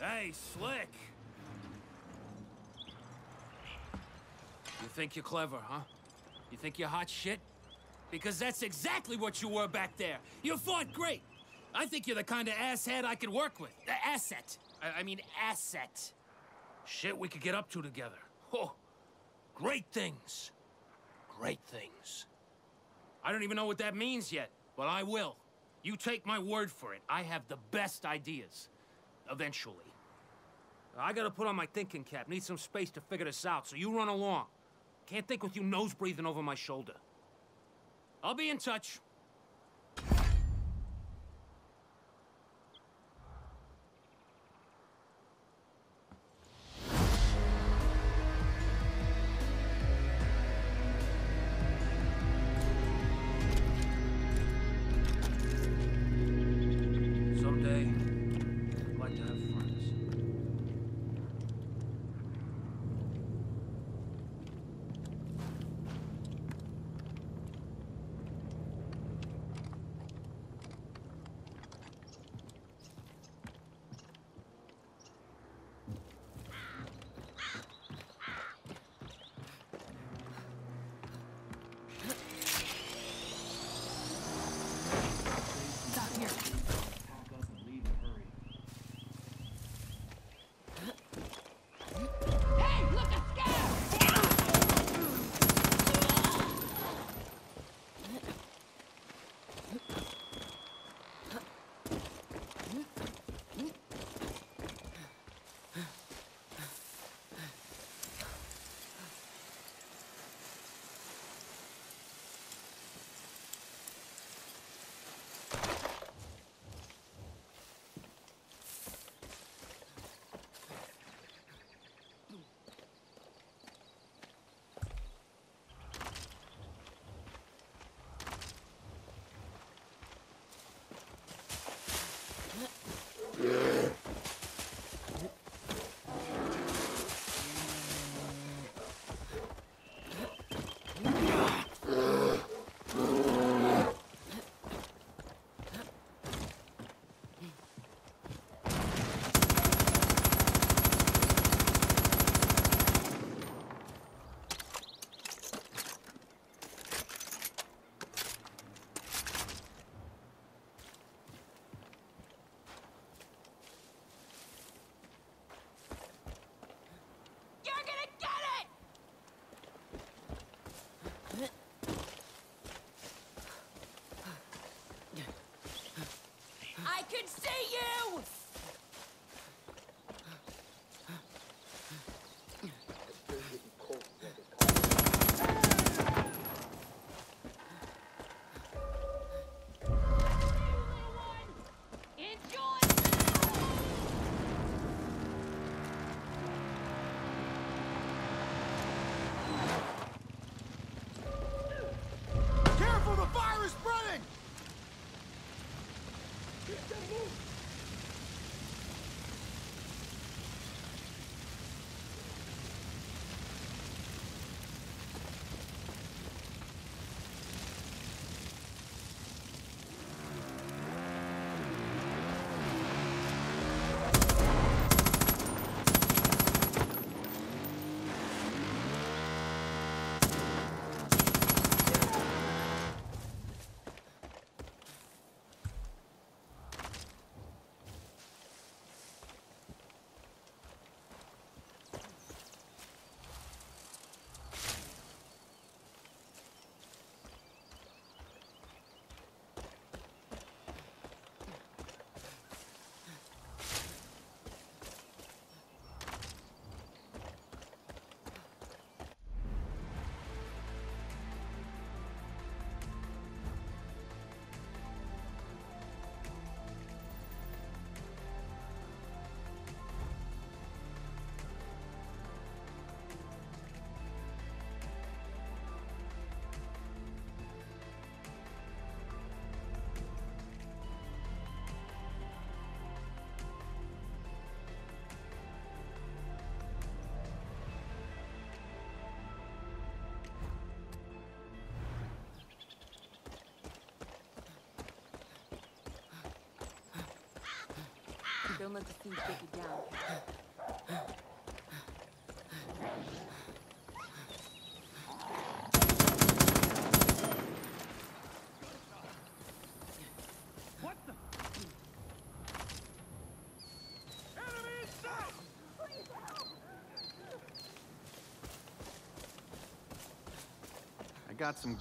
Hey, Slick! You think you're clever, huh? You think you're hot shit? Because that's exactly what you were back there. You fought great. I think you're the kind of asshead I could work with. Asset. I mean, asset. Shit we could get up to together. Oh, great things. Great things. I don't even know what that means yet, but I will. You take my word for it. I have the best ideas. Eventually. I gotta put on my thinking cap. Need some space to figure this out, so you run along. Can't think with you nose breathing over my shoulder. I'll be in touch. see you! Don't let the things get you down. I got some.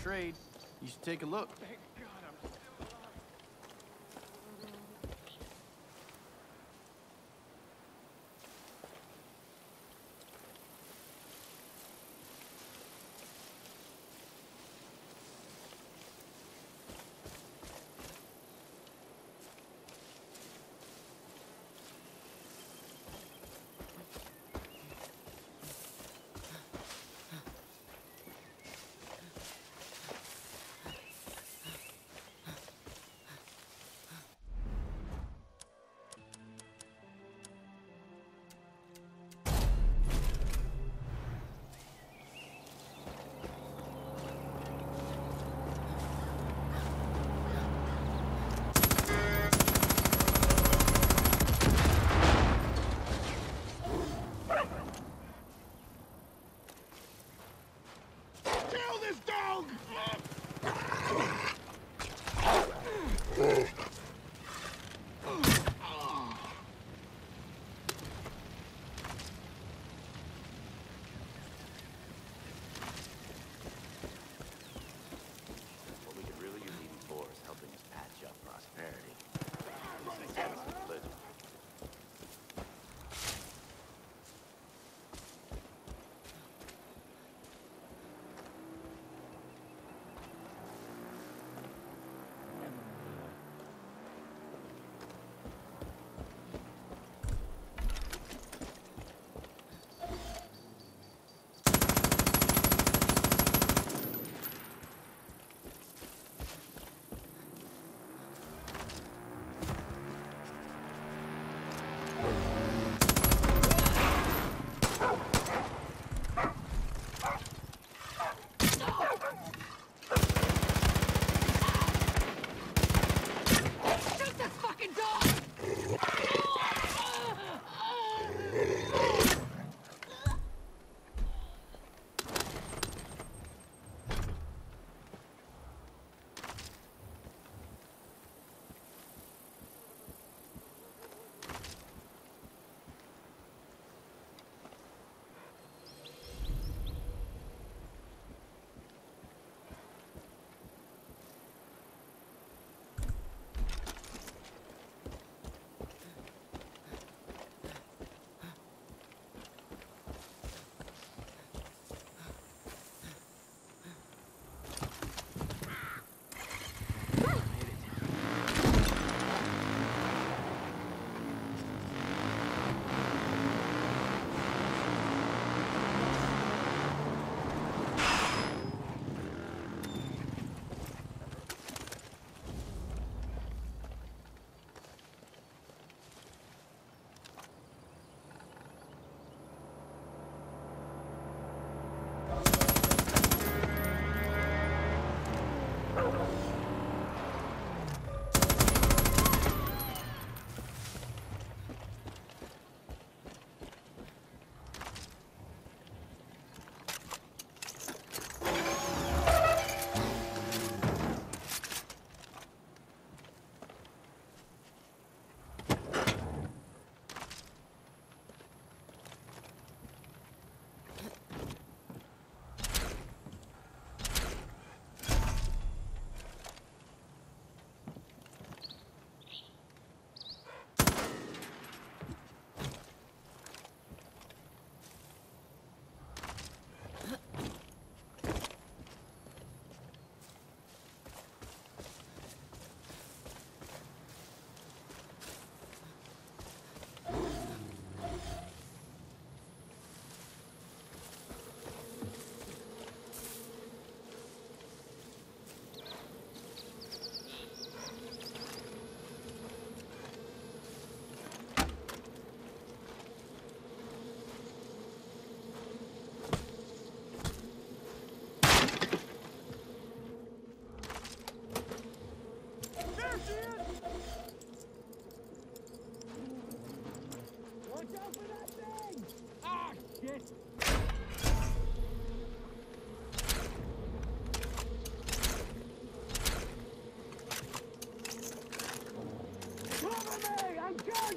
Trade, you should take a look. Thank God I'm still alive.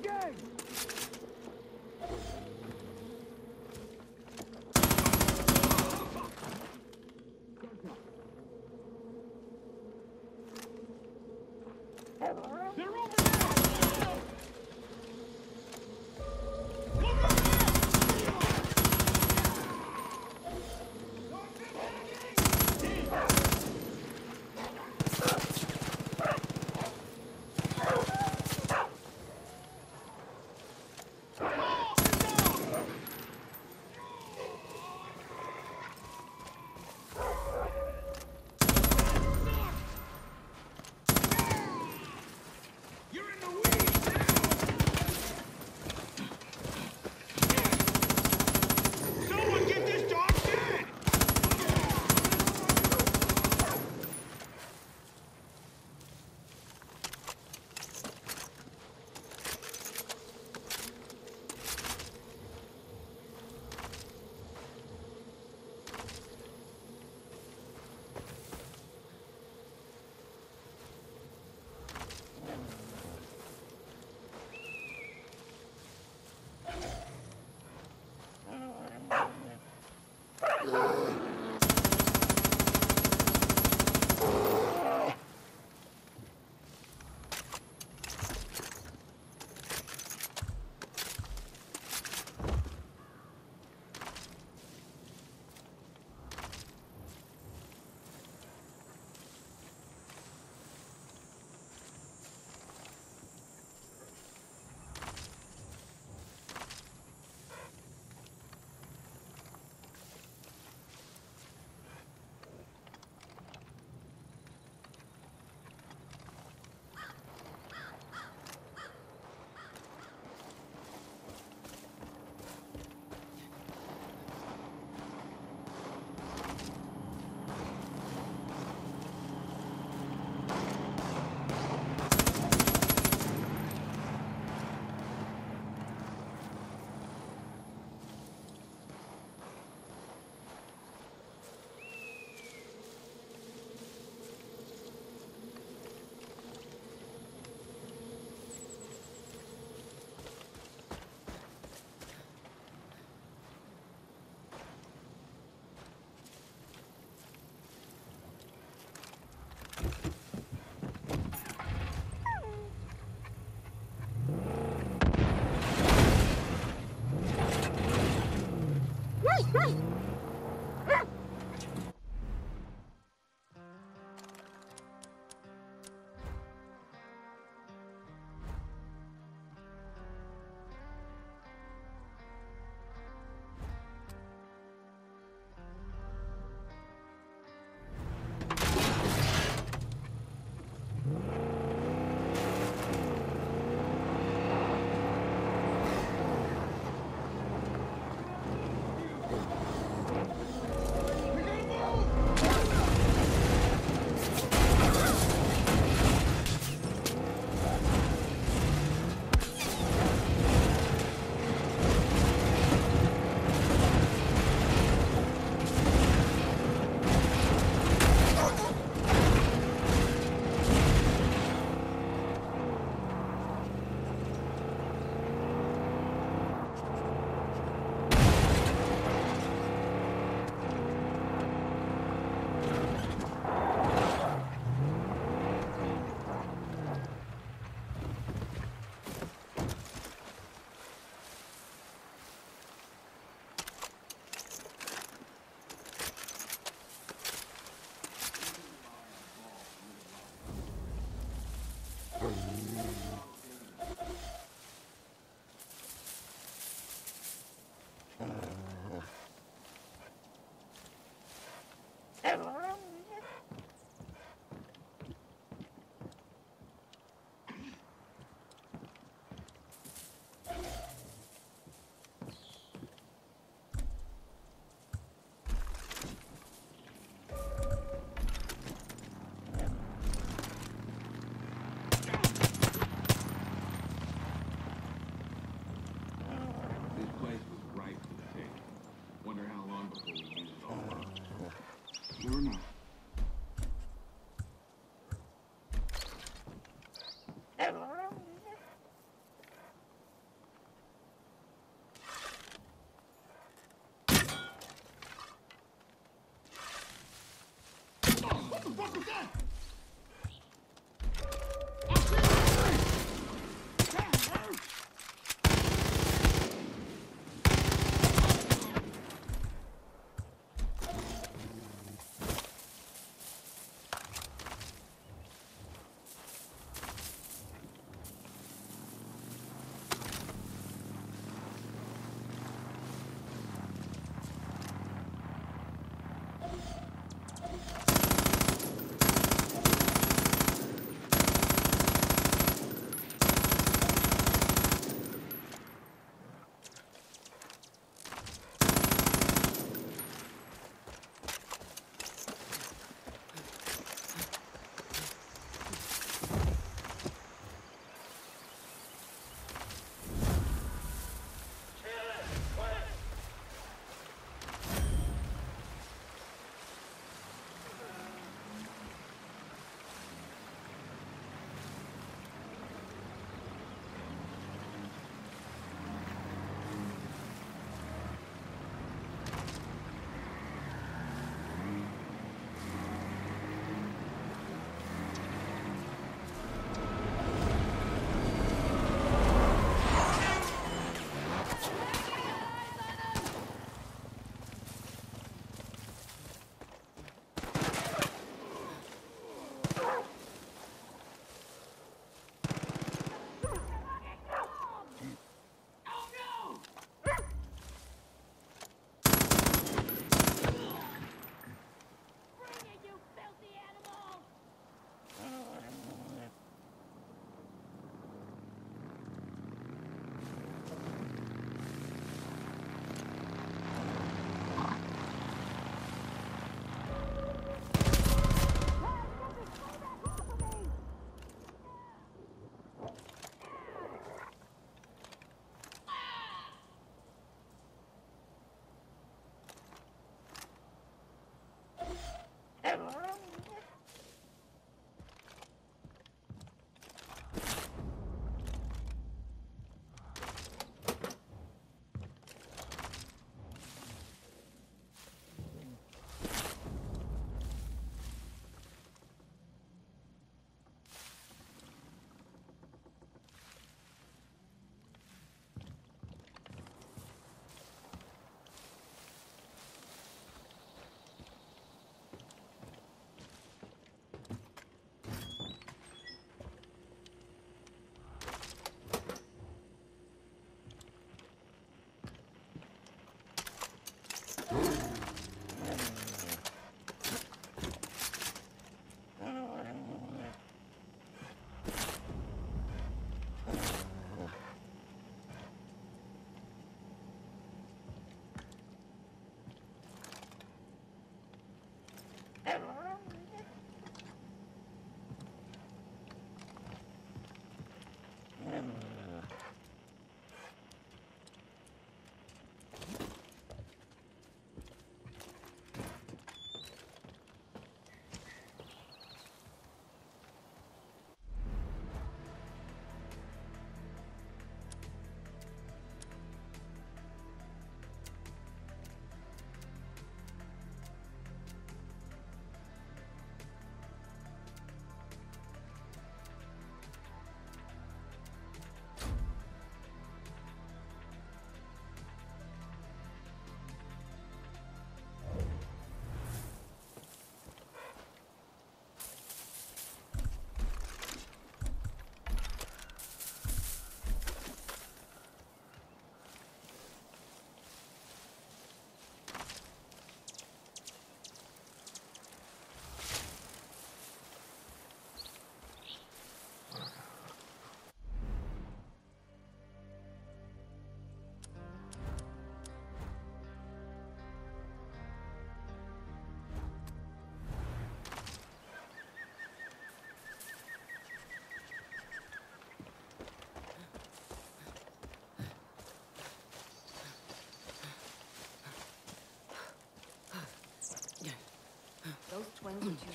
Engage!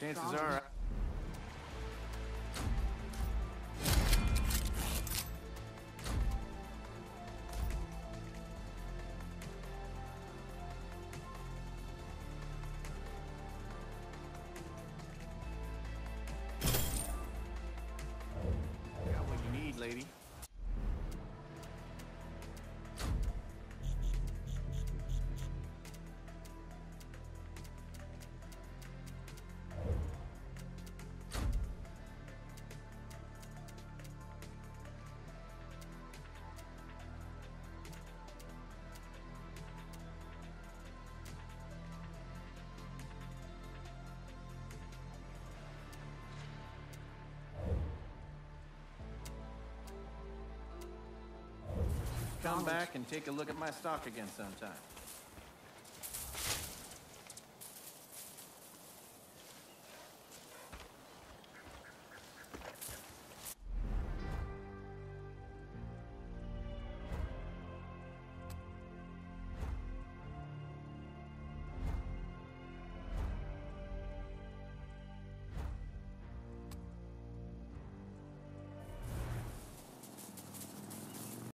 Chances are... Come back and take a look at my stock again sometime.